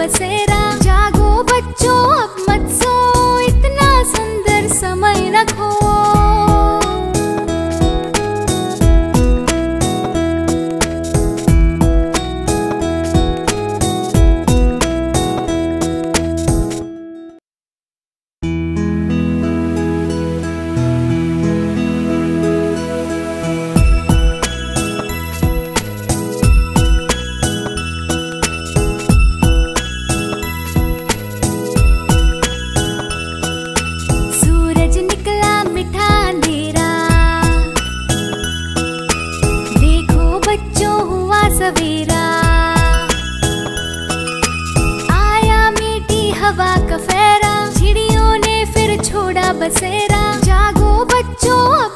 बसेरा। जागो बच्चों अब मत सो, इतना सुंदर समय न खो। बसेरा जागो बच्चों।